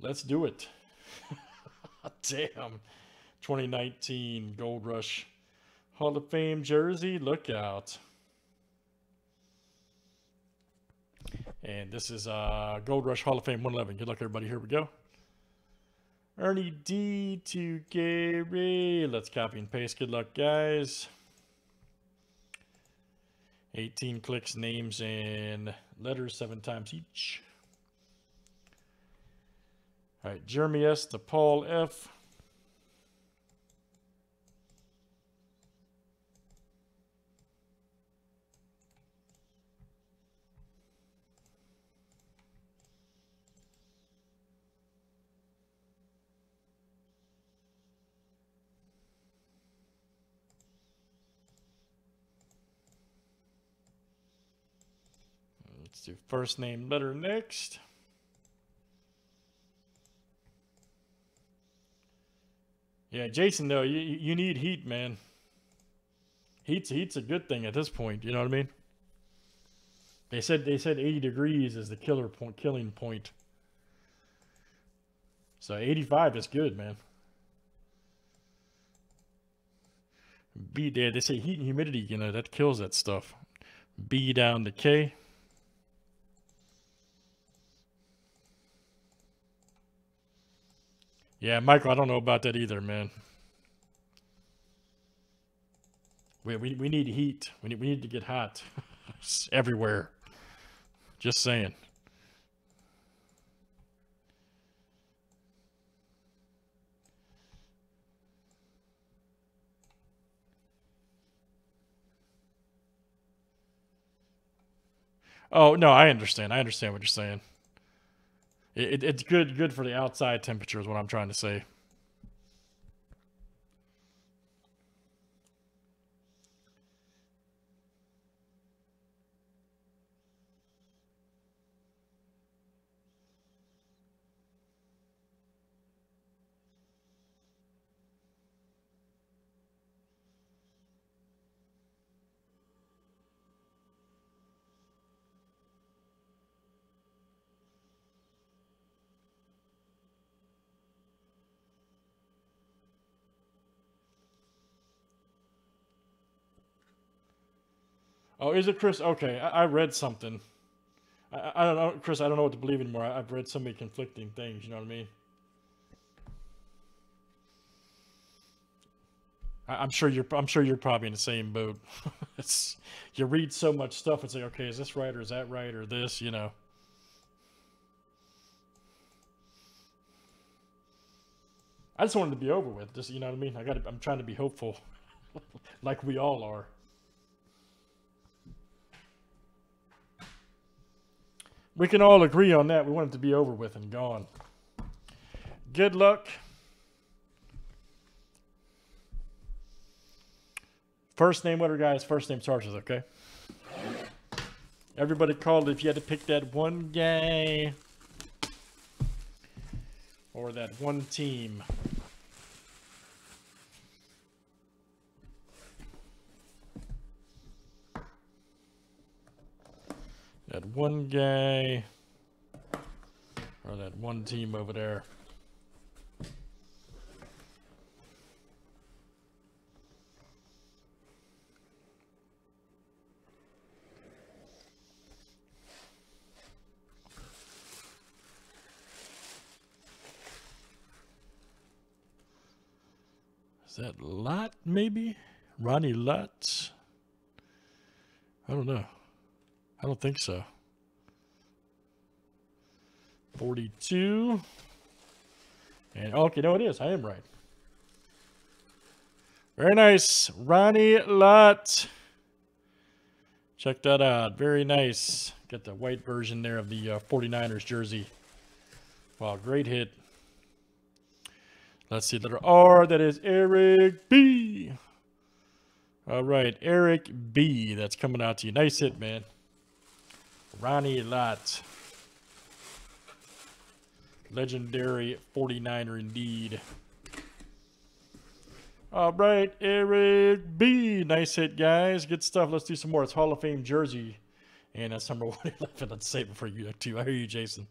Let's do it. Damn. 2019 Gold Rush Hall of Fame jersey. Look out. And this is Gold Rush Hall of Fame 111. Good luck, everybody. Here we go. Ernie D to Gary. Let's copy and paste. Good luck, guys. 18 clicks, names, and letters 7 times each. All right, Jeremy S to Paul F. Let's do first name letter next. Yeah, Jason, though, you need heat, man. Heat's a good thing at this point. You know what I mean? They said 80 degrees is the killing point. So 85 is good, man. B there. They say heat and humidity. You know that kills that stuff. B down to K. Yeah, Michael, I don't know about that either, man. We need heat. We need to get hot everywhere. Just saying. Oh, no, I understand. I understand what you're saying. It's good for the outside temperature is what I'm trying to say. Oh, is it Chris? Okay, I read something. I don't know, Chris, I don't know what to believe anymore. I've read so many conflicting things, you know what I mean? I'm sure you're probably in the same boat. You read so much stuff and say, okay, is this right or is that right or this, you know? I just wanted to be over with, just, you know what I mean? I'm trying to be hopeful like we all are. We can all agree on that. We want it to be over with and gone. Good luck. First name, letter, guys. First name, Sarges, okay? Everybody called if you had to pick that one guy or that one team. That one guy or that one team over there. Is that Lott maybe? Ronnie Lott? I don't know. I don't think so. 42. And okay, no, it is. I am right. Very nice. Ronnie Lott. Check that out. Very nice. Got the white version there of the 49ers jersey. Wow, great hit. Let's see. Letter R. That is Eric B. All right. Eric B. That's coming out to you. Nice hit, man. Ronnie Lott. Legendary 49er indeed. All right, Eric B. Nice hit, guys. Good stuff. Let's do some more. It's Hall of Fame jersey. And that's number 111. Let's save it for you, too. I hear you, Jason.